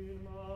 in my